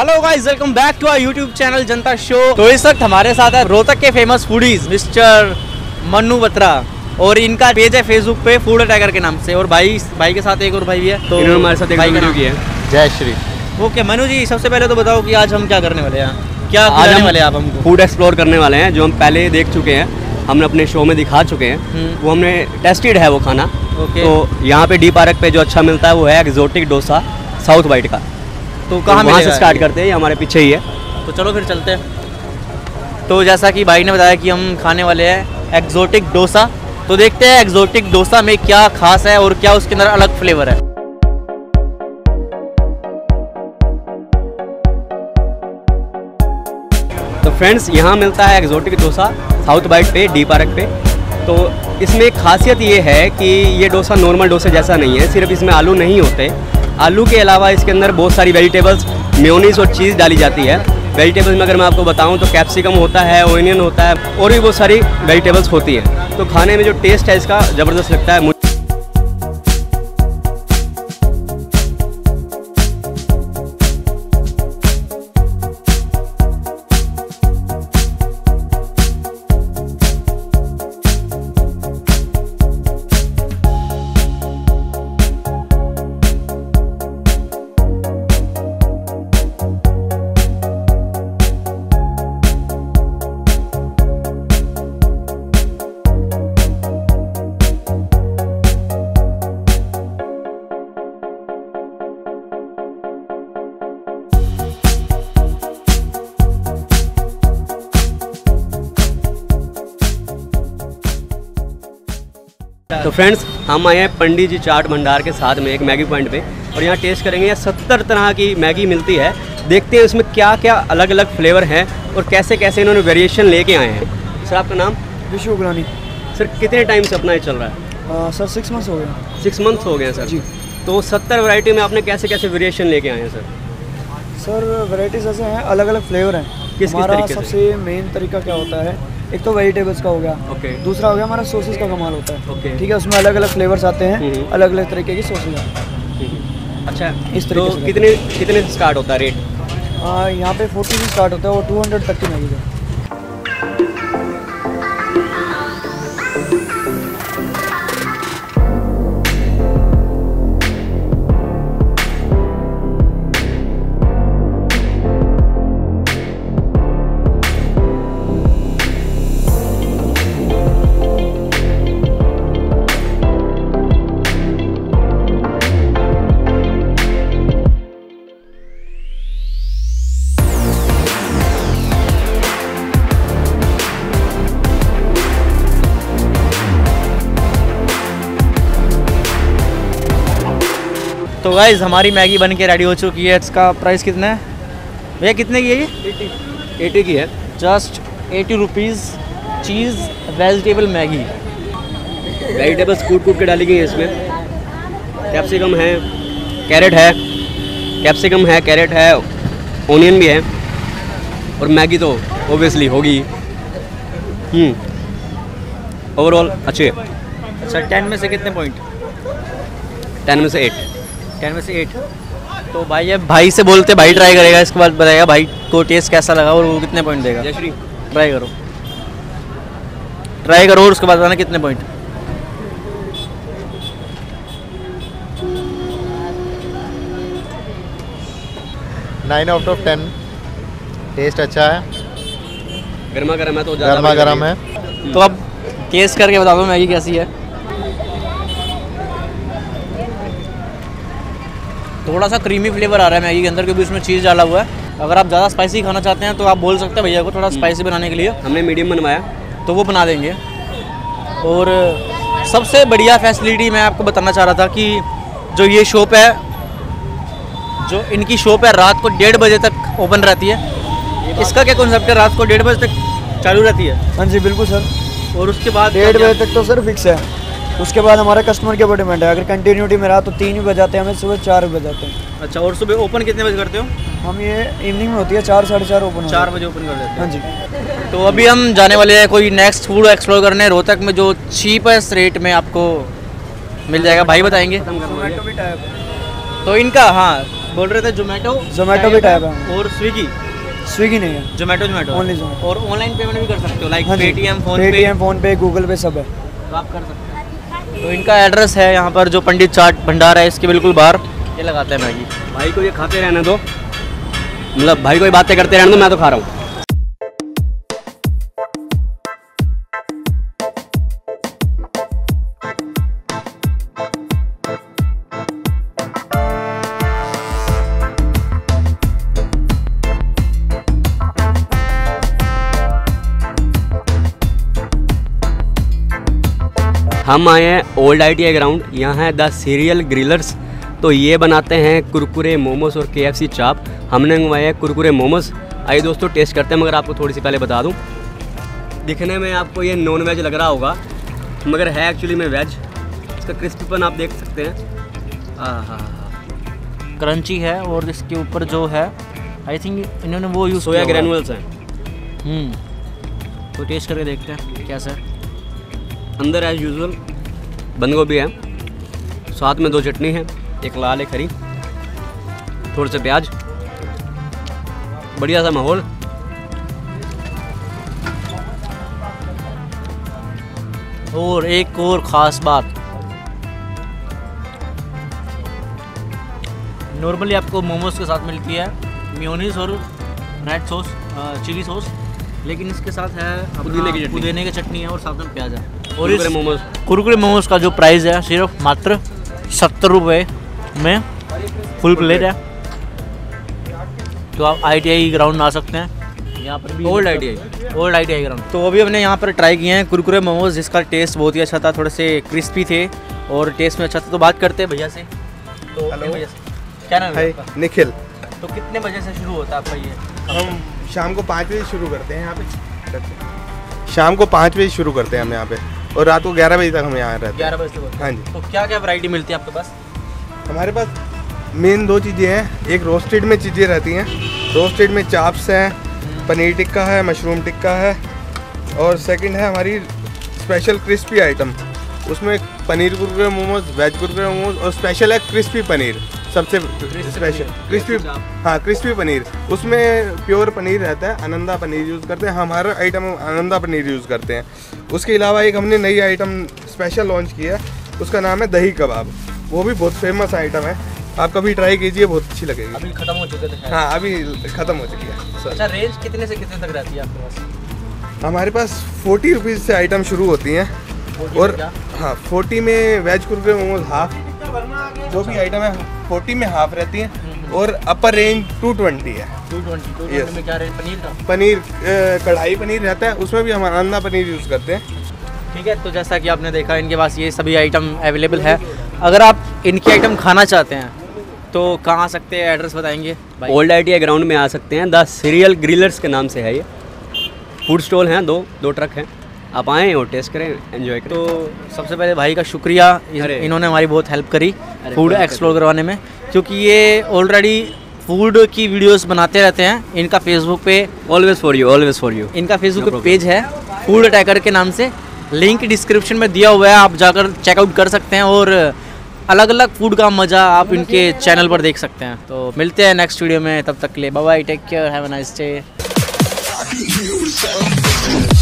Hello guys, welcome back to our YouTube channel Janta show. तो इस वक्त हमारे साथ है रोहतक के famous foodies mister Manu Batra, और इनका पेज है फेसबुक पे फूड अटैकर के नाम से। और भाई के साथ एक और भाई भी है, तो हमारे साथ एक भाई का नाम है जय श्री। ओके मनु जी, सबसे पहले तो बताओ कि आज हम क्या करने वाले हैं, क्या खिलाने वाले हैं आप हमको? फूड एक्सप्लोर करने वाले हैं जो हम पहले देख चुके हैं, हमने अपने शो में दिखा चुके हैं, वो हमने टेस्टेड है वो खाना। तो यहाँ पे डीप पार्क पे जो अच्छा मिलता है वो है एक्जोटिक डोसा साउथ वाइट का। तो कहाँ मिलेगा? वहाँ से स्टार्ट करते हैं, ये हमारे पीछे ही है, तो चलो फिर चलते हैं। तो जैसा कि भाई ने बताया कि हम खाने वाले हैं एक्जोटिक डोसा, तो देखते हैं एक्जोटिक डोसा में क्या खास है और क्या उसके अंदर अलग फ्लेवर है। तो फ्रेंड्स, यहाँ मिलता है एक्जोटिक डोसा साउथ बाइट पे डी पार्क पे। तो इसमें खासियत ये है कि ये डोसा नॉर्मल डोसे जैसा नहीं है, सिर्फ इसमें आलू नहीं होते। आलू के अलावा इसके अंदर बहुत सारी वेजिटेबल्स, मेयोनीज और चीज़ डाली जाती है। वेजिटेबल्स में अगर मैं आपको बताऊं तो कैप्सिकम होता है, ओनियन होता है, और भी बहुत सारी वेजिटेबल्स होती हैं। तो खाने में जो टेस्ट है इसका ज़बरदस्त लगता है मुझे। तो फ्रेंड्स, हम आए हैं पंडित जी चाट भंडार के साथ में एक मैगी पॉइंट पे, और यहाँ टेस्ट करेंगे। यहाँ 70 तरह की मैगी मिलती है, देखते हैं उसमें क्या क्या अलग अलग फ्लेवर हैं और कैसे कैसे इन्होंने वेरिएशन लेके आए हैं। सर आपका नाम? विश्वग्रानी। सर कितने टाइम से अपना ये चल रहा है? सर 6 मंथ्स हो गए। 6 मंथ्स हो गए हैं सर जी। तो 70 वैरायटी में आपने कैसे कैसे वेरिएशन लेके आए हैं सर? सर वैरायटीज ऐसे हैं, अलग अलग फ्लेवर हैं। किसका सबसे मेन तरीका क्या होता है? एक तो वेजिटेबल्स का हो गया, दूसरा हो गया हमारा सॉसेस का कमाल होता है। ठीक है, उसमें अलग अलग फ्लेवर्स आते हैं, अलग अलग तरीके की सॉसेज आते हैं। अच्छा, इस तरीके से कितने कितने स्टार्ट होता है रेट? यहाँ पे 40 से स्टार्ट होता है और 200 तक की मिलेगी। तो गाइज़, हमारी मैगी बन के रेडी हो चुकी है। इसका प्राइस कितना है भैया? कितने की है ये? 80 की है, just 80 rupees. Cheese vegetable Maggi, vegetables कूट के डाली गई है इसमें। कैप्सिकम है, कैरेट है, कैप्सिकम है, कैरेट है, ओनियन भी है, और मैगी तो ओबियसली होगी। ओवरऑल अच्छी है। अच्छा, 10 में से कितने पॉइंट? 10 में से 8। 10 में से 8। तो भाई, अब भाई से बोलते, भाई ट्राई करेगा, इसके बाद बताएगा भाई को टेस्ट कैसा लगा और वो कितने पॉइंट देगा। जय श्री, ट्राई करो और उसके बाद बताना कितने point. Nine out of 10। Taste अच्छा है, गर्मा गर्म है। तो अब टेस्ट करके बता दो मैगी कैसी है। थोड़ा सा क्रीमी फ्लेवर आ रहा है मैगी के अंदर क्योंकि उसमें चीज़ डाला हुआ है। अगर आप ज़्यादा स्पाइसी खाना चाहते हैं तो आप बोल सकते हैं भैया को थोड़ा स्पाइसी बनाने के लिए। हमने मीडियम बनवाया तो वो बना देंगे। और सबसे बढ़िया फैसिलिटी मैं आपको बताना चाह रहा था कि जो ये शॉप है, जो इनकी शॉप है, रात को 1:30 बजे तक ओपन रहती है। इसका क्या कॉन्सेप्ट है? रात को 1:30 बजे तक चालू रहती है? हाँ जी बिल्कुल सर। और उसके बाद 1:30 बजे तक तो सर फिक्स है। उसके बाद हमारा कस्टमर के डिपेंड है, अगर कंटिन्यूटी में रहा तो 3 भी बजाते हैं हमें, सुबह 4 भी बजाते हैं। अच्छा, और सुबह ओपन कितने बजे करते हो? हम ये इवनिंग में होती है 4, 4:30 ओपन, 4 बजे ओपन कर देते हैं। हाँ जी। तो अभी हम जाने वाले हैं कोई नेक्स्ट फूड एक्सप्लोर करने रोहतक में, जो चीपेस्ट रेट में आपको मिल जाएगा, भाई बताएंगे। तो इनका हाँ बोल रहे थे जोमेटो भी टाइप है, और स्विगी नहीं है, जोमेटो। और ऑनलाइन पेमेंट भी कर सकते हो, like Paytm, PhonePe, Google Pay सब है, आप कर सकते हो। तो इनका एड्रेस है यहाँ पर जो पंडित चाट भंडार है, इसके बिल्कुल बाहर। ये लगाते हैं मैगी। भाई को ये खाते रहने दो, मतलब भाई को ये बातें करते रहने दो, मैं तो खा रहा हूँ। हम आए हैं ओल्ड आइडिया ग्राउंड, यहाँ है द सीरियल ग्रिलर्स। तो ये बनाते हैं कुरकुरे मोमोस और KFC चाप। हमने मंगवाए हैं कुरकुरे मोमोस, आइए दोस्तों टेस्ट करते हैं। मगर आपको थोड़ी सी पहले बता दूं, दिखने में आपको ये नॉन वेज लग रहा होगा मगर है एक्चुअली में वेज। इसका क्रिस्पीपन आप देख सकते हैं, आहा क्रंची है। और इसके ऊपर जो है आई थिंक इन्होंने वो यूज सोया ग्रैनुअल्स हैं। तो टेस्ट करके देखते हैं कैसा है। अंदर एज यूजुअल बंद गोभी है, साथ में 2 चटनी है, एक लाल एक हरी, थोड़े से प्याज, बढ़िया सा माहौल। और एक और ख़ास बात, नॉर्मली आपको मोमोज के साथ मिलती है मेयोनीज और रेड सॉस, चिली सॉस, लेकिन इसके साथ है पुदीने की चटनी है और साथ में प्याज है। और इस कुरकुरे मोमोज का जो प्राइस है सिर्फ मात्र 70 रुपये में फुल प्लेट है। तो आप ITI ग्राउंड आ सकते हैं, यहाँ पर भी ओल्ड ITI ग्राउंड। तो अभी हमने यहाँ पर ट्राई किए हैं कुरकुरे मोमोज, जिसका टेस्ट बहुत ही अच्छा था, थोड़े से क्रिस्पी थे और टेस्ट में अच्छा था। तो बात करते हैं भैया से। तो क्या नाम है? निखिल। तो कितने बजे से शुरू होता है आपका ये? हम शाम को 5 बजे शुरू करते हैं यहाँ पे, शाम को 5 बजे शुरू करते हैं हम यहाँ पे, और रात को 11 बजे तक हम यहाँ रहते हैं। 11 बजे तक? हाँ जी। तो क्या क्या वैरायटी मिलती है आपके पास? हमारे पास मेन 2 चीज़ें हैं, एक रोस्टेड में चीज़ें रहती हैं, रोस्टेड में चाप्स हैं, पनीर टिक्का है, मशरूम टिक्का है, और सेकंड है हमारी स्पेशल क्रिस्पी आइटम, उसमें पनीर कुरकुरे मोमोज, वेज कुरकुरे मोमोज, और स्पेशल है क्रिस्पी पनीर, सबसे स्पेशल क्रिस्पी, हाँ क्रिस्पी पनीर, उसमें प्योर पनीर रहता है, अनंदा पनीर यूज़ करते हैं, हमारा आइटम अनंदा पनीर यूज़ करते हैं। उसके अलावा एक हमने नई आइटम स्पेशल लॉन्च किया है, उसका नाम है दही कबाब, वो भी बहुत फेमस आइटम है, आप कभी ट्राई कीजिए, बहुत अच्छी लगेगी। अभी ख़त्म हो चुके थे? हाँ अभी ख़त्म हो चुकी है। अच्छा, रेंज कितने से कितने तक रहती है आपके पास? हमारे पास 40 रुपीज़ से आइटम शुरू होती हैं, और हाँ 40 में वेज कुरकुरे मोमोज हाफ, जो भी आइटम है 40 में हाफ रहती है, और अपर रेंज 220 है। 220 में क्या रेंज? पनीर कढ़ाई पनीर रहता है, उसमें भी हम आनंदा पनीर यूज़ करते हैं। ठीक है, तो जैसा कि आपने देखा इनके पास ये सभी आइटम अवेलेबल है। अगर आप इनकी आइटम खाना चाहते हैं तो कहाँ आ सकते हैं, एड्रेस बताएंगे? ओल्ड आइडिया ग्राउंड में आ सकते हैं, द सीरियल ग्रिलर्स के नाम से है ये फूड स्टॉल हैं, दो ट्रक हैं, आप आएँ और टेस्ट करें, एंजॉय करें। तो सबसे पहले भाई का शुक्रिया, इन्होंने हमारी बहुत हेल्प करी फूड एक्सप्लोर करवाने में, क्योंकि ये ऑलरेडी फूड की वीडियोस बनाते रहते हैं। इनका फेसबुक पे ऑलवेज फॉर यू इनका फेसबुक पेज है फूड अटैकर के नाम से, लिंक डिस्क्रिप्शन में दिया हुआ है, आप जाकर चेकआउट कर सकते हैं और अलग अलग फूड का मज़ा आप इनके चैनल पर देख सकते हैं। तो मिलते हैं नेक्स्ट वीडियो में, तब तक के लिए bye bye, take care, have a nice day.